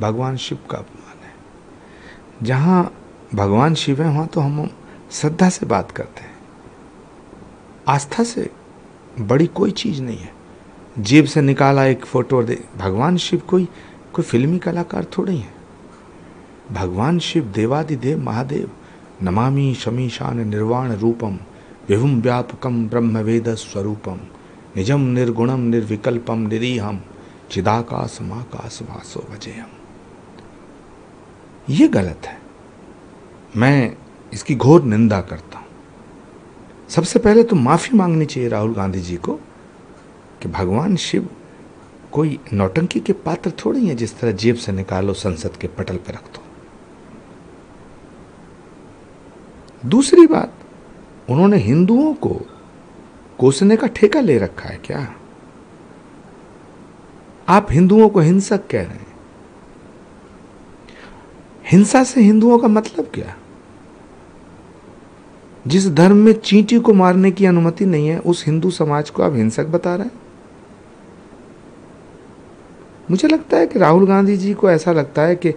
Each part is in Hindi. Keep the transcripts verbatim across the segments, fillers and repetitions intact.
भगवान शिव का अपमान है। जहां भगवान शिव हैं वहाँ तो हम श्रद्धा से बात करते हैं। आस्था से बड़ी कोई चीज़ नहीं है। जेब से निकाला एक फ़ोटो और दे। भगवान शिव कोई कोई फिल्मी कलाकार थोड़े हैं। भगवान शिव देवादिदेव महादेव, नमामि शमीशान निर्वाण रूपम विभुम व्यापकम ब्रह्म वेद स्वरूपम निजम निर्गुणम निर्विकल्पम निरीहम चिदाकाश महाकाश वासो भजेयम। ये गलत है, मैं इसकी घोर निंदा करता हूँ। सबसे पहले तो माफ़ी मांगनी चाहिए राहुल गांधी जी को कि भगवान शिव कोई नौटंकी के पात्र थोड़े हैं जिस तरह जेब से निकालो संसद के पटल पर रख दो। दूसरी बात, उन्होंने हिंदुओं को कोसने का ठेका ले रखा है क्या? आप हिंदुओं को हिंसक कह रहे हैं। हिंसा से हिंदुओं का मतलब क्या? जिस धर्म में चींटी को मारने की अनुमति नहीं है उस हिंदू समाज को आप हिंसक बता रहे हैं। मुझे लगता है कि राहुल गांधी जी को ऐसा लगता है कि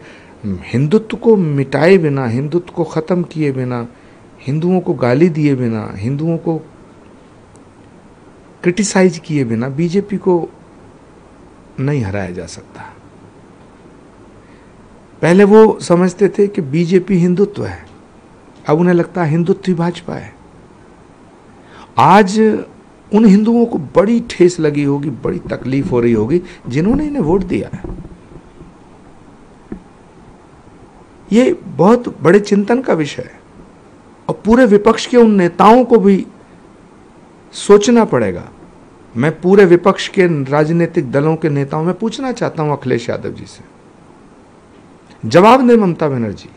हिंदुत्व को मिटाए बिना, हिंदुत्व को ख़त्म किए बिना, हिंदुओं को गाली दिए बिना, हिंदुओं को क्रिटिसाइज किए बिना बीजेपी को नहीं हराया जा सकता। पहले वो समझते थे कि बीजेपी हिंदुत्व है, अब उन्हें लगता है हिंदुत्व ही भाजपा है। आज उन हिंदुओं को बड़ी ठेस लगी होगी, बड़ी तकलीफ हो रही होगी जिन्होंने इन्हें वोट दिया है। ये बहुत बड़े चिंतन का विषय है और पूरे विपक्ष के उन नेताओं को भी सोचना पड़ेगा। मैं पूरे विपक्ष के राजनीतिक दलों के नेताओं में पूछना चाहता हूं अखिलेश यादव जी से, जवाब दें ममता बनर्जी,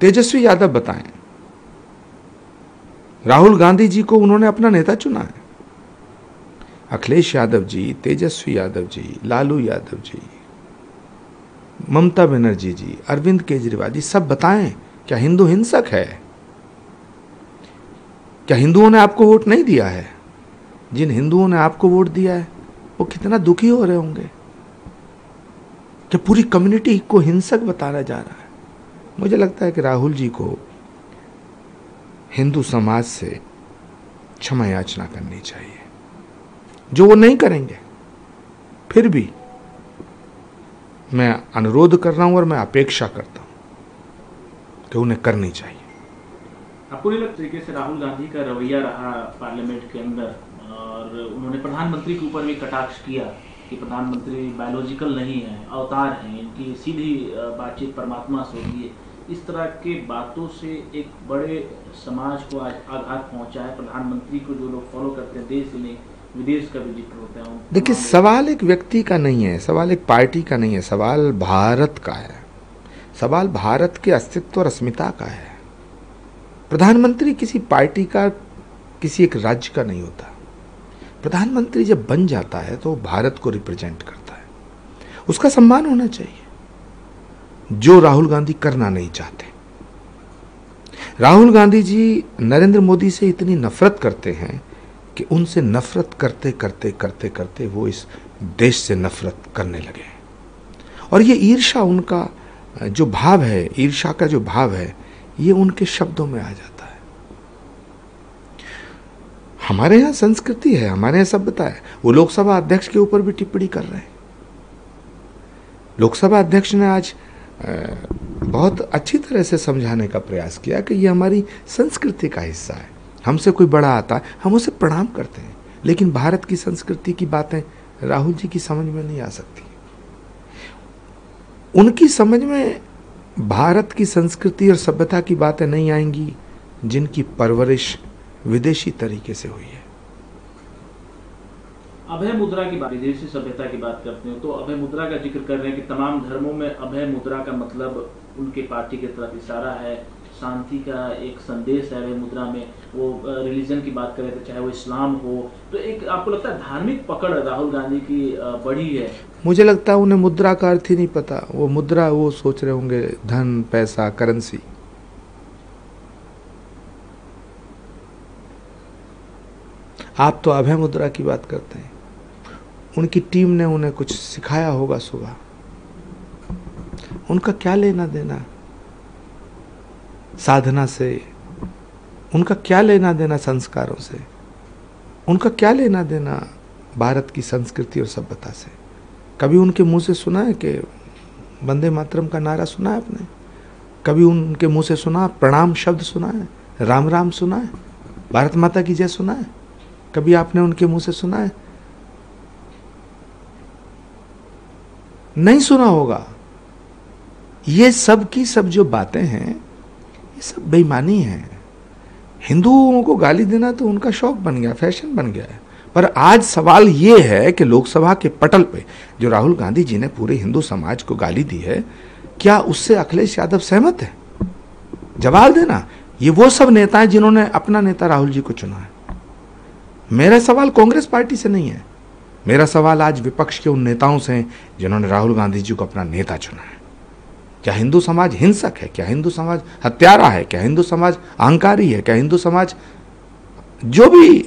तेजस्वी यादव बताएं। राहुल गांधी जी को उन्होंने अपना नेता चुना है। अखिलेश यादव जी, तेजस्वी यादव जी, लालू यादव जी, ममता बनर्जी जी, अरविंद केजरीवाल जी, सब बताएं क्या हिंदू हिंसक है? क्या हिंदुओं ने आपको वोट नहीं दिया है? जिन हिंदुओं ने आपको वोट दिया है वो कितना दुखी हो रहे होंगे कि पूरी कम्युनिटी को हिंसक बताया जा रहा है। मुझे लगता है कि राहुल जी को हिंदू समाज से क्षमा याचना करनी चाहिए, जो वो नहीं करेंगे। फिर भी मैं अनुरोध कर रहा हूं और मैं अपेक्षा करता हूं कि उन्हें करनी चाहिए। पूरी तरीके से राहुल गांधी का रवैया रहा पार्लियामेंट के अंदर, और उन्होंने प्रधानमंत्री के ऊपर भी कटाक्ष किया कि प्रधानमंत्री बायोलॉजिकल नहीं है, अवतार हैं, इनकी सीधी बातचीत परमात्मा से होती है। इस तरह के बातों से एक बड़े समाज को आज आघात पहुंचा है। प्रधानमंत्री को जो लोग फॉलो करते हैं देश में, विदेश का भी जिक्र होता है। देखिए, सवाल एक व्यक्ति का नहीं है, सवाल एक पार्टी का नहीं है, सवाल भारत का है, सवाल भारत के अस्तित्व और अस्मिता का है। प्रधानमंत्री किसी पार्टी का, किसी एक राज्य का नहीं होता। प्रधानमंत्री जब बन जाता है तो भारत को रिप्रेजेंट करता है, उसका सम्मान होना चाहिए, जो राहुल गांधी करना नहीं चाहते। राहुल गांधी जी नरेंद्र मोदी से इतनी नफरत करते हैं कि उनसे नफरत करते करते करते करते वो इस देश से नफरत करने लगे हैं। और ये ईर्ष्या, उनका जो भाव है, ईर्ष्या का जो भाव है, ये उनके शब्दों में आ जाता है। हमारे यहाँ संस्कृति है, हमारे यहाँ सभ्यता है। वो लोकसभा अध्यक्ष के ऊपर भी टिप्पणी कर रहे हैं। लोकसभा अध्यक्ष ने आज बहुत अच्छी तरह से समझाने का प्रयास किया कि ये हमारी संस्कृति का हिस्सा है। हमसे कोई बड़ा आता है, हम उसे प्रणाम करते हैं, लेकिन भारत की संस्कृति की बातें राहुल जी की समझ में नहीं आ सकती। उनकी समझ में भारत की संस्कृति और सभ्यता की बातें नहीं आएंगी जिनकी परवरिश विदेशी तरीके से हुई है। अभय मुद्रा की बात, विदेशी सभ्यता की बात करते हैं तो अभय मुद्रा का जिक्र कर रहे हैं कि तमाम धर्मों में अभय मुद्रा का मतलब उनके पार्टी की तरफ इशारा है, शांति का एक संदेश है अभय मुद्रा में। वो रिलीजन की बात करें तो चाहे वो इस्लाम हो, तो एक आपको लगता है धार्मिक पकड़ राहुल गांधी की बढ़ी है? मुझे लगता है उन्हें मुद्रा का अर्थ ही नहीं पता। वो मुद्रा, वो सोच रहे होंगे धन, पैसा, करेंसी। आप तो अभय मुद्रा की बात करते हैं, उनकी टीम ने उन्हें कुछ सिखाया होगा सुबह, उनका क्या लेना देना साधना से, उनका क्या लेना देना संस्कारों से, उनका क्या लेना देना भारत की संस्कृति और सभ्यता से। कभी उनके मुंह से सुना है कि वंदे मातरम का नारा सुना है आपने? कभी उनके मुंह से सुना प्रणाम शब्द सुना है, राम राम सुना है, भारत माता की जय सुना है? कभी आपने उनके मुंह से सुना है? नहीं सुना होगा। ये सब की सब जो बातें हैं ये सब बेईमानी है। हिंदुओं को गाली देना तो उनका शौक बन गया, फैशन बन गया है। पर आज सवाल ये है कि लोकसभा के पटल पे जो राहुल गांधी जी ने पूरे हिंदू समाज को गाली दी है, क्या उससे अखिलेश यादव सहमत है? जवाब देना। ये वो सब नेता हैं जिन्होंने अपना नेता राहुल जी को चुना है। मेरा सवाल कांग्रेस पार्टी से नहीं है, मेरा सवाल आज विपक्ष के उन नेताओं से है जिन्होंने राहुल गांधी जी को अपना नेता चुना है। क्या हिंदू समाज हिंसक है? क्या हिंदू समाज हत्यारा है? क्या हिंदू समाज अहंकारी है? क्या हिंदू समाज जो भी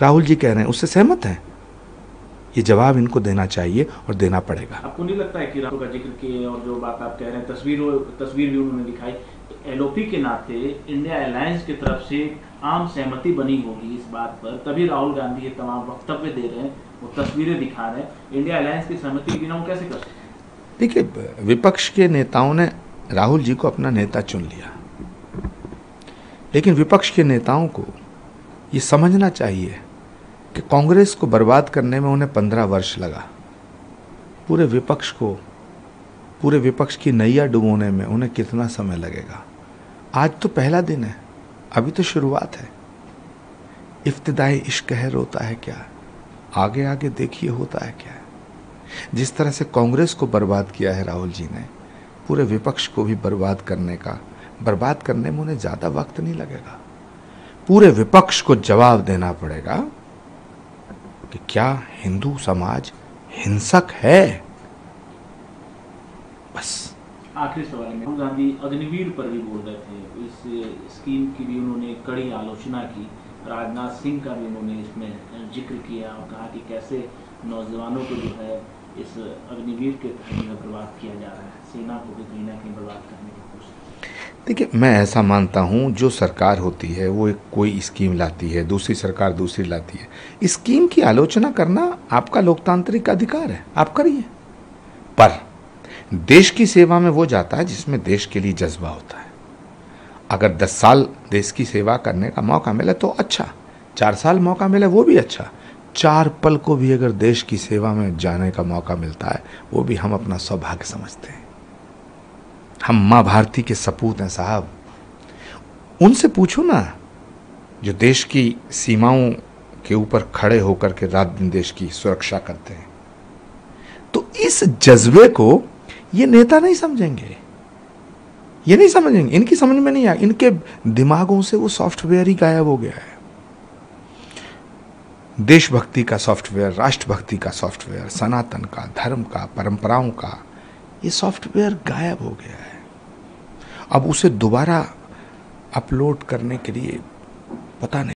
राहुल जी कह रहे हैं उससे सहमत है? ये जवाब इनको देना चाहिए और देना पड़ेगा। आपको नहीं लगता है कि राहुल का जिक्र किए और जो बात आप कह रहे हैं, तस्वीर तस्वीर भी उन्होंने दिखाई, एलओपी के नाते इंडिया अलायंस की तरफ से आम सहमति बनी होगी इस बात पर, तभी राहुल गांधी ये तमाम वक्तव्य दे रहे हैं, वो तस्वीरें दिखा रहे हैं। इंडिया अलायंस की सहमति के बिना वो कैसे कर सकते? देखिए, विपक्ष के नेताओं ने राहुल जी को अपना नेता चुन लिया, लेकिन विपक्ष के नेताओं को ये समझना चाहिए कि कांग्रेस को बर्बाद करने में उन्हें पंद्रह वर्ष लगा। पूरे विपक्ष को, पूरे विपक्ष की नैया डुबोने में उन्हें कितना समय लगेगा। आज तो पहला दिन है, अभी तो शुरुआत है। इब्तिदाई इश्क है रोता है क्या, आगे आगे देखिए होता है क्या। जिस तरह से कांग्रेस को बर्बाद किया है राहुल जी ने, पूरे विपक्ष को भी बर्बाद करने का बर्बाद करने में उन्हें ज़्यादा वक्त नहीं लगेगा। पूरे विपक्ष को जवाब देना पड़ेगा कि क्या हिंदू समाज हिंसक है। बस आखिरी सवाल में, राहुल गांधी अग्निवीर पर भी बोल रहे थे, इस स्कीम की भी उन्होंने कड़ी आलोचना की। राजनाथ सिंह का भी उन्होंने इसमें जिक्र किया और कहा कि कैसे नौजवानों को जो है इस अग्निवीर के तहत बर्बाद किया जा रहा है, सेना को भी कहीं ना कहीं बर्बाद करने की कोशिश। देखिए, मैं ऐसा मानता हूँ जो सरकार होती है वो एक कोई स्कीम लाती है, दूसरी सरकार दूसरी लाती है। स्कीम की आलोचना करना आपका लोकतांत्रिक अधिकार है, आप करिए। पर देश की सेवा में वो जाता है जिसमें देश के लिए जज्बा होता है। अगर दस साल देश की सेवा करने का मौका मिले तो अच्छा, चार साल मौका मिले वो भी अच्छा, चार पल को भी अगर देश की सेवा में जाने का मौका मिलता है वो भी हम अपना सौभाग्य समझते हैं। हम माँ भारती के सपूत हैं साहब। उनसे पूछो ना जो देश की सीमाओं के ऊपर खड़े होकर के रात दिन देश की सुरक्षा करते हैं। तो इस जज्बे को ये नेता नहीं समझेंगे, ये नहीं समझेंगे, इनकी समझ में नहीं आया। इनके दिमागों से वो सॉफ्टवेयर ही गायब हो गया है। देशभक्ति का सॉफ्टवेयर, राष्ट्रभक्ति का सॉफ्टवेयर, सनातन का, धर्म का, परंपराओं का, ये सॉफ्टवेयर गायब हो गया है। अब उसे दोबारा अपलोड करने के लिए पता नहीं